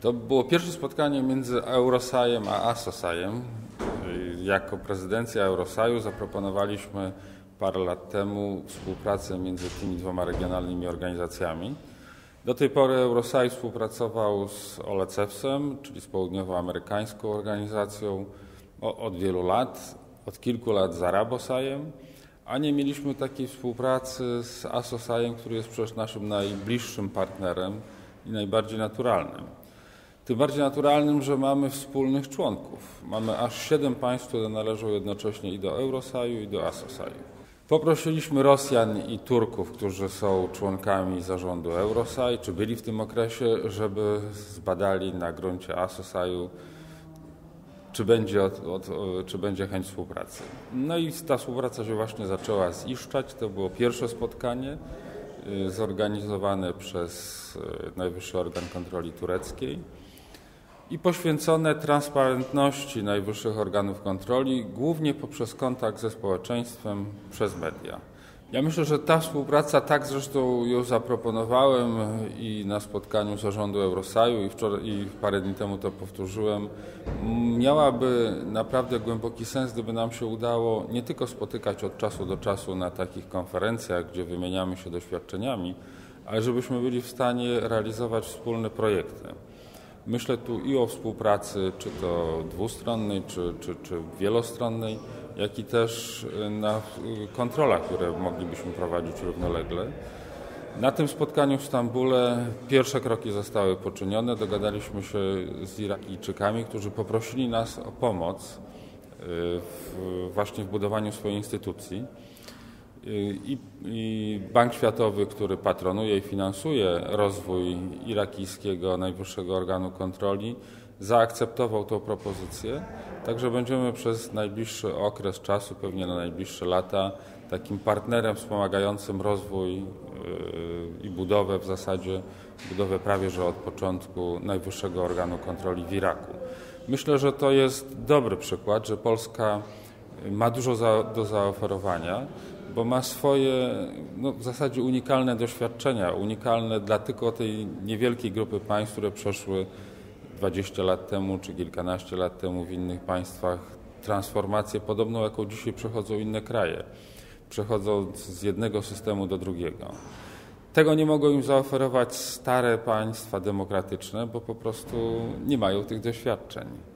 To było pierwsze spotkanie między EUROSAI-em a ASOSAI-em. Jako prezydencja EUROSAI-u zaproponowaliśmy parę lat temu współpracę między tymi dwoma regionalnymi organizacjami. Do tej pory EUROSAI współpracował z OLACEFS-em, czyli z południowoamerykańską organizacją od wielu lat, od kilku lat z Arabosaj-em, a nie mieliśmy takiej współpracy z ASOSAI-em, który jest przecież naszym najbliższym partnerem i najbardziej naturalnym. Tym bardziej naturalnym, że mamy wspólnych członków. Mamy aż 7 państw, które należą jednocześnie i do EUROSAI-u, i do ASOSAI-u. Poprosiliśmy Rosjan i Turków, którzy są członkami zarządu EUROSAI, czy byli w tym okresie, żeby zbadali na gruncie ASOSAI-u, czy będzie chęć współpracy. No i ta współpraca się właśnie zaczęła ziszczać. To było pierwsze spotkanie zorganizowane przez Najwyższy Organ Kontroli Tureckiej i poświęcone transparentności najwyższych organów kontroli, głównie poprzez kontakt ze społeczeństwem przez media. Ja myślę, że ta współpraca, tak zresztą ją zaproponowałem i na spotkaniu zarządu EUROSAI-u i parę dni temu to powtórzyłem, miałaby naprawdę głęboki sens, gdyby nam się udało nie tylko spotykać od czasu do czasu na takich konferencjach, gdzie wymieniamy się doświadczeniami, ale żebyśmy byli w stanie realizować wspólne projekty. Myślę tu i o współpracy, czy to dwustronnej, czy wielostronnej, jak i też na kontrolach, które moglibyśmy prowadzić równolegle. Na tym spotkaniu w Stambule pierwsze kroki zostały poczynione. Dogadaliśmy się z Irakijczykami, którzy poprosili nas o pomoc właśnie w budowaniu swojej instytucji. I Bank Światowy, który patronuje i finansuje rozwój irakijskiego Najwyższego Organu Kontroli, zaakceptował tą propozycję, także będziemy przez najbliższy okres czasu, pewnie na najbliższe lata, takim partnerem wspomagającym rozwój i budowę, w zasadzie budowę prawie że od początku Najwyższego Organu Kontroli w Iraku. Myślę, że to jest dobry przykład, że Polska ma dużo do zaoferowania, bo ma swoje, w zasadzie unikalne doświadczenia, unikalne dla tylko tej niewielkiej grupy państw, które przeszły 20 lat temu czy kilkanaście lat temu w innych państwach transformację podobną, jaką dzisiaj przechodzą inne kraje, przechodząc z jednego systemu do drugiego. Tego nie mogą im zaoferować stare państwa demokratyczne, bo po prostu nie mają tych doświadczeń.